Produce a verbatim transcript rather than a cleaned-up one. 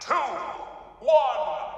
two, one.